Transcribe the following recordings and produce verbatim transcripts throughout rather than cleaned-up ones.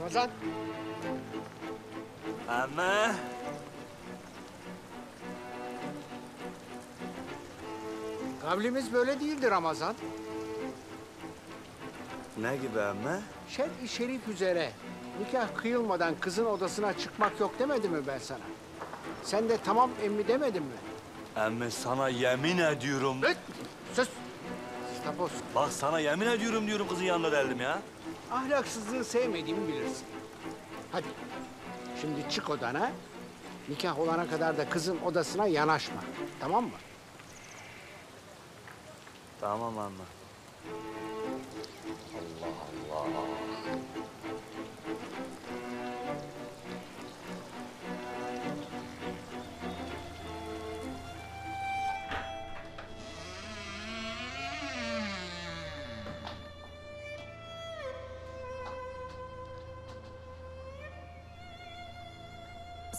Ramazan. Ama. Kavlimiz böyle değildir Ramazan. Ne gibi ama? Şer'i şerif üzere nikah kıyılmadan kızın odasına çıkmak yok demedim mi ben sana? Sen de tamam emmi demedin mi? Emmi sana yemin ediyorum. Öt! Sus! Stapos. Bak sana yemin ediyorum diyorum kızın yanına deldim ya. Ahlaksızlığı sevmediğimi bilirsin. Hadi şimdi çık odana. Nikah olana kadar da kızın odasına yanaşma. Tamam mı? Tamam anne. Allah Allah.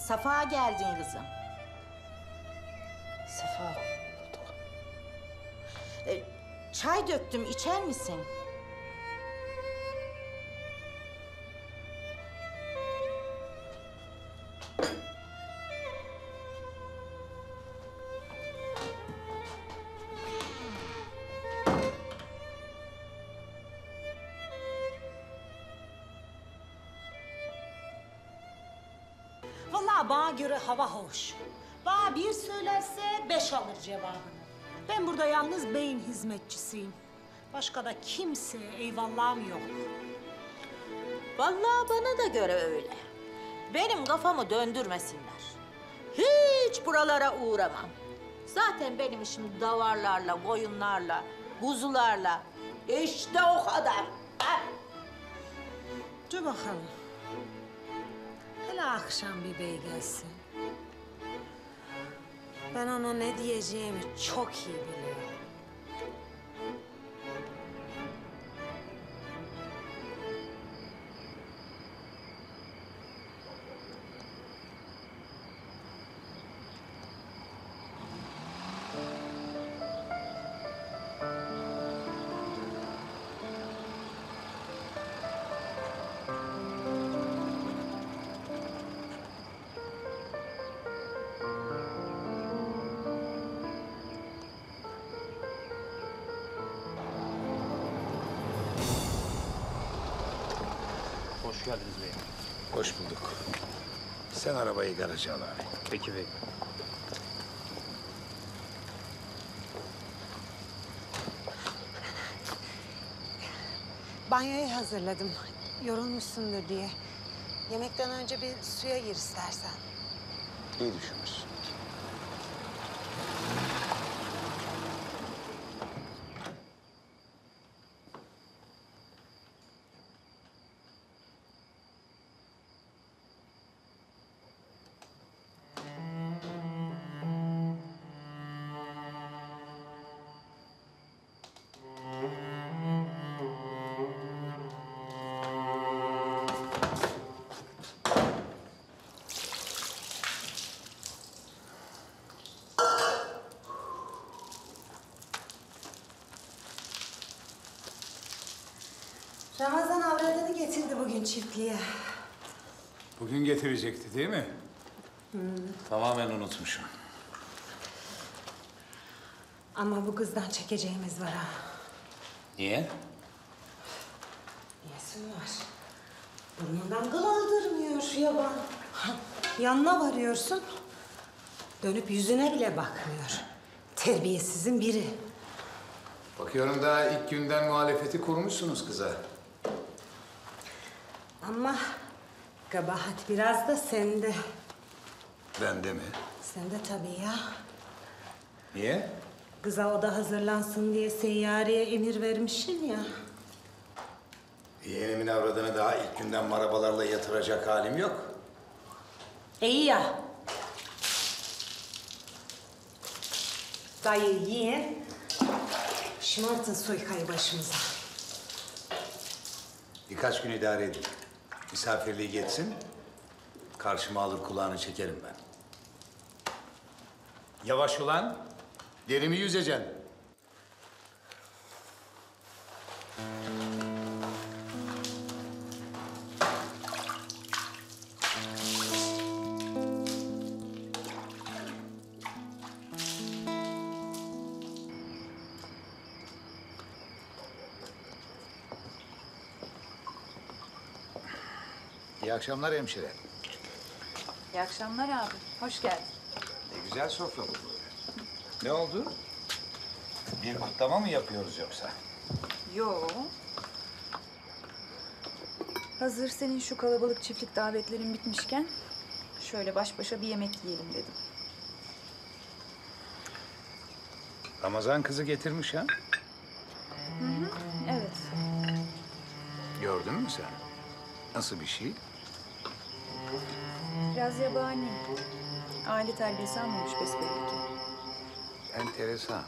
Safa geldin kızım. Safa bulduk. Ee, çay döktüm, içer misin? Bana göre hava hoş. Bana bir söylerse beş alır cevabını. Ben burada yalnız beyin hizmetçisiyim. Başka da kimse eyvallahım yok. Vallahi bana da göre öyle. Benim kafamı döndürmesinler. Hiç buralara uğramam. Zaten benim işim davarlarla, koyunlarla, kuzularla. İşte o kadar. Ha? Dur bakalım. Hele akşam bir bey gelsin. Ben ona ne diyeceğimi çok iyi biliyorum. Hoş geldiniz beyim. Hoş bulduk. Sen arabayı garaja al abi. Peki beyim. Banyoyu hazırladım. Yorulmuşsundur diye. Yemekten önce bir suya gir istersen. İyi düşünmüşsün. Ramazan avradını getirdi bugün çiftliğe. Bugün getirecekti değil mi? Hmm. Tamamen unutmuşum. Ama bu kızdan çekeceğimiz var ha. Niye? Niyesin var? Burnundan kıl aldırmıyor yaban. Yanına varıyorsun. Dönüp yüzüne bile bakmıyor. Terbiyesizin biri. Bakıyorum daha ilk günden muhalefeti kurmuşsunuz kıza. Ama kabahat biraz da sende. Bende mi? Sende tabii ya. Niye? Kıza oda hazırlansın diye seyyareye emir vermişsin ya. Yeğenimin avradını daha ilk günden marabalarla yatıracak halim yok. İyi ya. Dayı yiyin. Şımartın soykayı başımıza. Birkaç gün idare edin. Misafirliği geçsin, karşıma alır kulağını çekerim ben. Yavaş ulan, derimi yüzeceksin. İyi akşamlar hemşire. İyi akşamlar abi, hoş geldin. Ne güzel sofra bu böyle. Ne oldu? Bir kutlama mı yapıyoruz yoksa? Yo. Hazır senin şu kalabalık çiftlik davetlerin bitmişken... ...şöyle baş başa bir yemek yiyelim dedim. Ramazan kızı getirmiş ha? Hı hı, evet. Gördün mü sen? Nasıl bir şey? Biraz yabani. Aile terbiyesi almamış besbelli ki. Enteresan.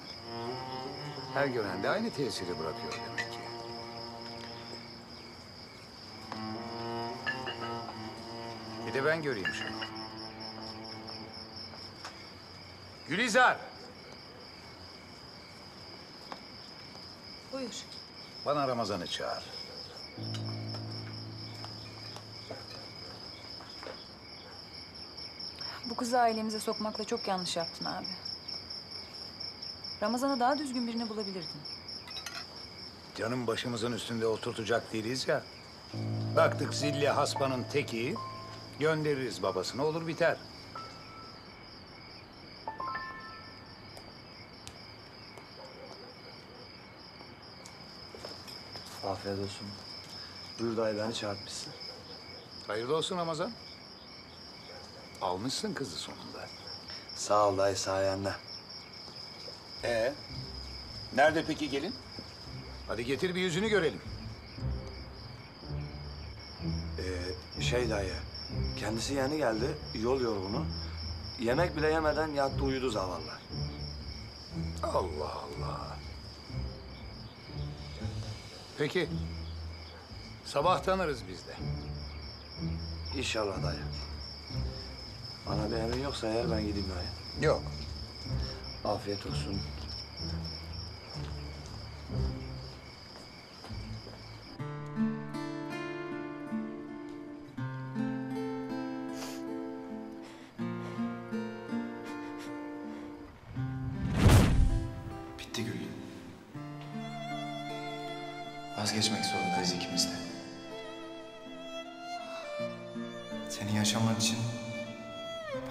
Her gören de aynı tesiri bırakıyor demek ki. Bir de ben göreyim şunu. Gülizar! Buyur. Bana Ramazan'ı çağır. Bu kızı ailemize sokmakla çok yanlış yaptın abi. Ramazan'a daha düzgün birini bulabilirdin. Canım başımızın üstünde oturtacak değiliz ya. Baktık zilli hasbanın teki, göndeririz babasına, olur biter. Afiyet olsun. Buyur dayı, beni çağırtmışsın. Hayırlı olsun Ramazan. Almışsın kızı sonunda. Sağ ol dayı, sayende. Ee, nerede peki gelin? Hadi getir bir yüzünü görelim. Ee, şey dayı, kendisi yeni geldi, yol yorgunu. Yemek bile yemeden yattı uyudu zavallı. Allah Allah. Peki, sabah tanırız biz de. İnşallah dayı. Bana bir emrin yoksa eğer ben gideyim dayı. Yok. Afiyet olsun. Bitti Güllü. Vazgeçmek zorundayız ikimiz de. Senin yaşaman için